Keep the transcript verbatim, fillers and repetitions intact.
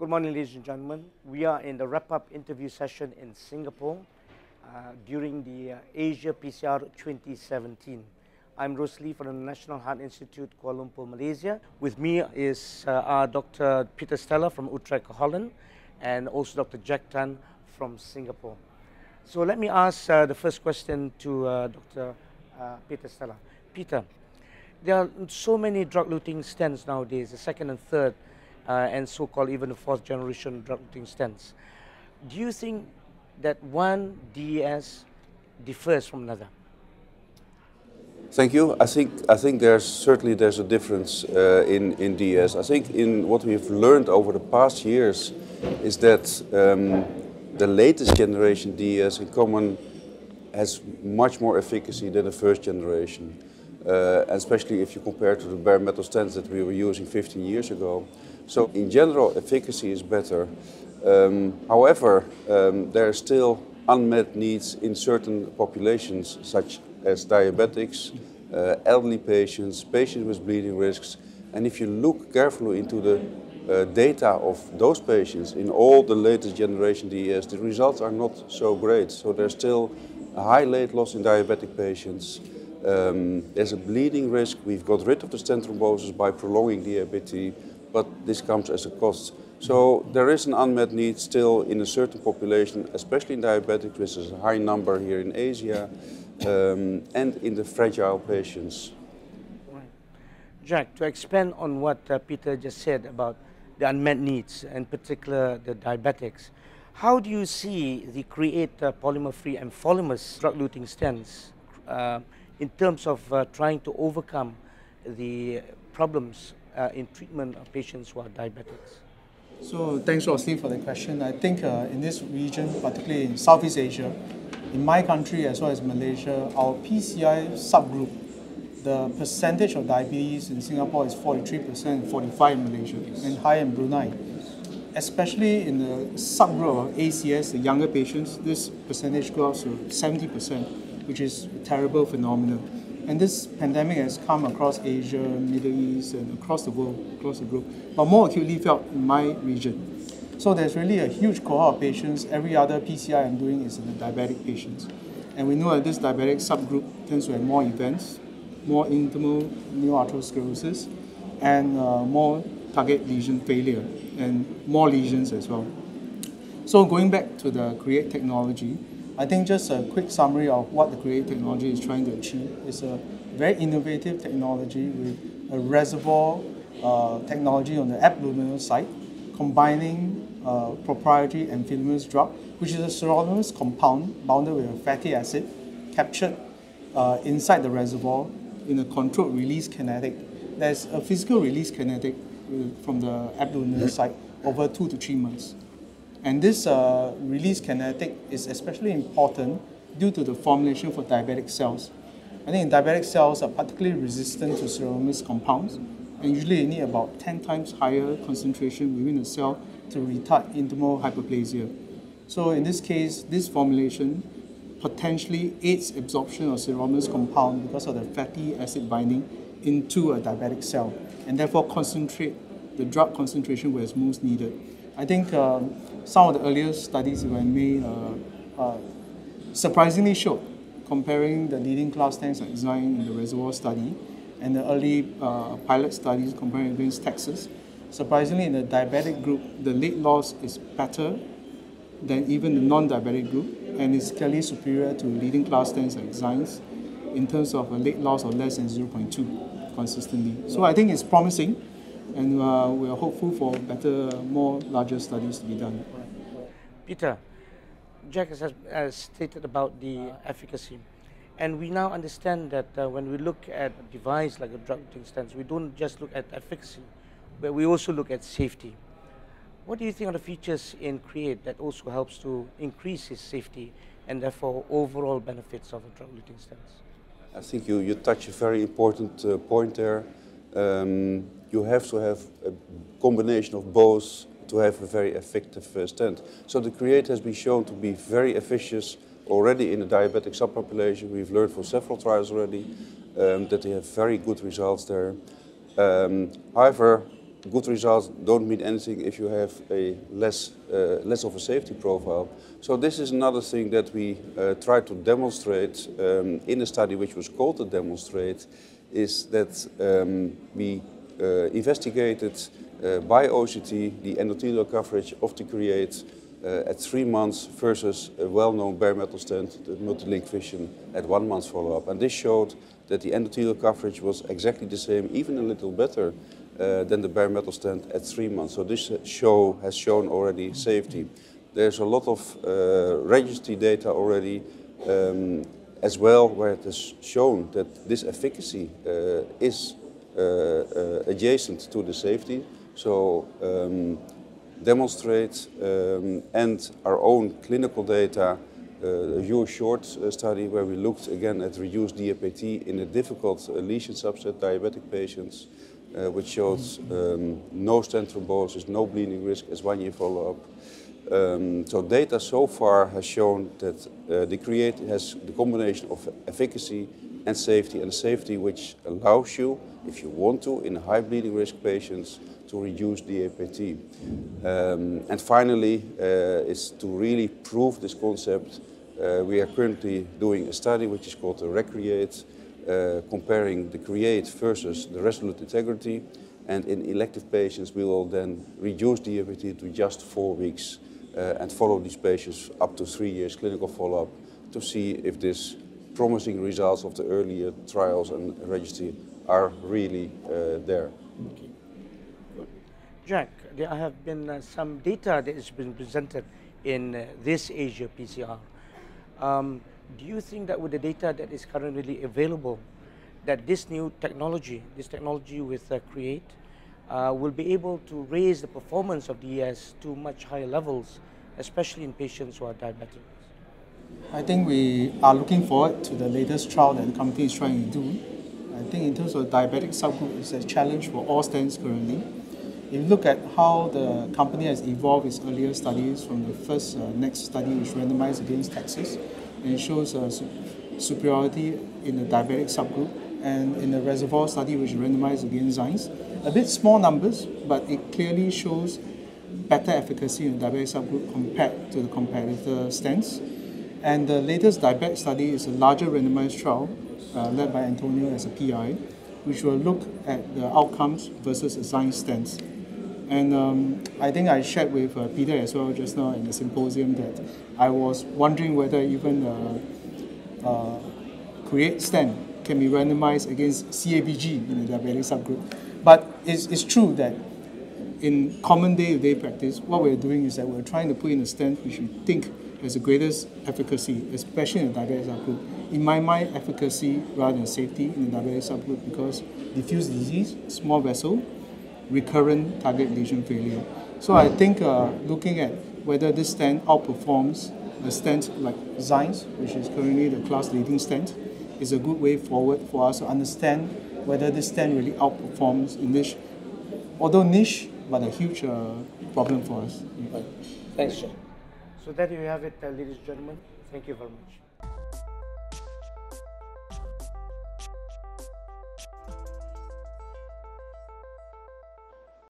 Good morning, ladies and gentlemen. We are in the wrap-up interview session in Singapore uh, during the uh, Asia P C R twenty seventeen. I'm Rose Lee from the National Heart Institute, Kuala Lumpur, Malaysia. With me is uh, our Doctor Peter Stella from Utrecht, Holland, and also Doctor Jack Tan from Singapore. So let me ask uh, the first question to uh, Doctor Uh, Peter Stella. Peter, there are so many drug-looting stents nowadays, the second and third, Uh, and so-called even the fourth generation drug looting stents. Do you think that one D E S differs from another? Thank you. I think I think there's certainly there's a difference uh, in in D E S. I think in what we've learned over the past years is that um, the latest generation D E S in common has much more efficacy than the first generation, uh, especially if you compare to the bare metal stents that we were using fifteen years ago. So in general, efficacy is better. Um, however, um, there are still unmet needs in certain populations, such as diabetics, uh, elderly patients, patients with bleeding risks. And if you look carefully into the uh, data of those patients in all the latest generation D E S, the results are not so great. So there's still a high late loss in diabetic patients. Um, there's a bleeding risk. We've got rid of the stent thrombosis by prolonging D A B T. But this comes as a cost. So there is an unmet need still in a certain population, especially in diabetics, which is a high number here in Asia, um, and in the fragile patients. Right. Jack, to expand on what uh, Peter just said about the unmet needs, in particular the diabetics, how do you see the Cre eight uh, polymer-free Amphilimus drug-looting stents uh, in terms of uh, trying to overcome the problems Uh, in treatment of patients who are diabetics? So thanks, Rossi, for the question. I think uh, in this region, particularly in Southeast Asia, in my country as well as Malaysia, our P C I subgroup, the percentage of diabetes in Singapore is forty-three percent and forty-five percent in Malaysia, yes, and higher in Brunei. Especially in the subgroup of A C S, the younger patients, this percentage goes up to seventy percent, which is a terrible phenomenon. And this pandemic has come across Asia, Middle East, and across the world, across the globe, but more acutely felt in my region. So there's really a huge cohort of patients. Every other P C I I'm doing is in the diabetic patients. And we know that this diabetic subgroup tends to have more events, more intimal neuroarteriosclerosis, and uh, more target lesion failure, and more lesions as well. So going back to the Cre eight technology, I think just a quick summary of what the Cre eight technology is trying to achieve. It's a very innovative technology with a reservoir uh, technology on the abdominal side, combining uh, proprietary Amphilimus drug, which is a sirolimus compound bounded with a fatty acid, captured uh, inside the reservoir in a controlled release kinetic. There's a physical release kinetic from the abdominal side over two to three months. And this uh, release kinetic is especially important due to the formulation for diabetic cells. I think diabetic cells are particularly resistant to sirolimus compounds, and usually you need about ten times higher concentration within the cell to retard intimal hyperplasia. So in this case, this formulation potentially aids absorption of sirolimus compound because of the fatty acid binding into a diabetic cell, and therefore concentrate the drug concentration where it's most needed. I think um, some of the earlier studies that were made uh, uh, surprisingly showed, comparing the leading class tanks like Zynes in the reservoir study and the early uh, pilot studies comparing against Taxus, surprisingly in the diabetic group, the late loss is better than even the non-diabetic group, and is clearly superior to leading class tanks like Zynes in terms of a late loss of less than zero point two consistently. So I think it's promising, and uh, we are hopeful for better, more larger studies to be done. Peter, Jack has, has stated about the efficacy, and we now understand that uh, when we look at a device like a drug looting stent, we don't just look at efficacy, but we also look at safety. What do you think are the features in Cre eight that also helps to increase its safety and therefore overall benefits of a drug looting stent? I think you, you touch a very important uh, point there. Um, you have to have a combination of both to have a very effective uh, stent. So the Cre eight has been shown to be very efficacious already in the diabetic subpopulation. We've learned from several trials already um, that they have very good results there. Um, however, good results don't mean anything if you have a less, uh, less of a safety profile. So this is another thing that we uh, try to demonstrate um, in a study which was called the Demonstrate, is that um, we uh, investigated uh, by O C T the endothelial coverage of the Cre eight uh, at three months versus a well-known bare metal stent, the Multilink vision, at one month follow-up. And this showed that the endothelial coverage was exactly the same, even a little better, Uh, than the bare metal stent at three months. So this show has shown already safety. There's a lot of uh, registry data already um, as well, where it has shown that this efficacy uh, is uh, uh, adjacent to the safety. So um, demonstrate um, and our own clinical data, uh, a your short uh, study where we looked again at reduced D A P T in a difficult uh, lesion subset, diabetic patients, Uh, which shows um, no stent thrombosis, no bleeding risk as one year follow-up. Um, so data so far has shown that uh, the Cre eight has the combination of efficacy and safety, and safety which allows you, if you want to, in high bleeding risk patients, to reduce D A P T. Um, and finally, uh, is to really prove this concept. Uh, we are currently doing a study which is called the Recreate, Uh, comparing the Cre eight versus the Resolute Integrity, and in elective patients we will then reduce D A P T to just four weeks uh, and follow these patients up to three years clinical follow-up to see if these promising results of the earlier trials and registry are really uh, there. Okay. Good. Jack, there have been uh, some data that has been presented in uh, this Asia P C R. Um, Do you think that with the data that is currently available, that this new technology, this technology with uh, Cre eight, uh, will be able to raise the performance of D E S to much higher levels, especially in patients who are diabetic? I think we are looking forward to the latest trial that the company is trying to do. I think in terms of diabetic subgroup, it's a challenge for all stents currently. If you look at how the company has evolved its earlier studies from the first uh, next study, which randomized against Taxus, and it shows uh, superiority in the diabetic subgroup, and in the reservoir study which randomized against Zynes. A bit small numbers, but it clearly shows better efficacy in the diabetic subgroup compared to the competitor stents. And the latest diabetic study is a larger randomized trial uh, led by Antonio as a P I, which will look at the outcomes versus a Zynes stents. And um, I think I shared with uh, Peter as well just now in the symposium that I was wondering whether even uh, uh, Cre eight stent can be randomized against C A B G in the diabetic subgroup. But it's, it's true that in common day-to-day practice, what we're doing is that we're trying to put in a stent which we think has the greatest efficacy, especially in the diabetic subgroup. In my mind, efficacy rather than safety in the diabetic subgroup, because diffuse disease, small vessel, recurrent target lesion failure. So I think uh, looking at whether this stent outperforms a stent like Zynes, which is currently the class leading stent, is a good way forward for us to understand whether this stent really outperforms in this, although niche, but a huge uh, problem for us. Thanks, John. So that you have it, uh, ladies and gentlemen. Thank you very much.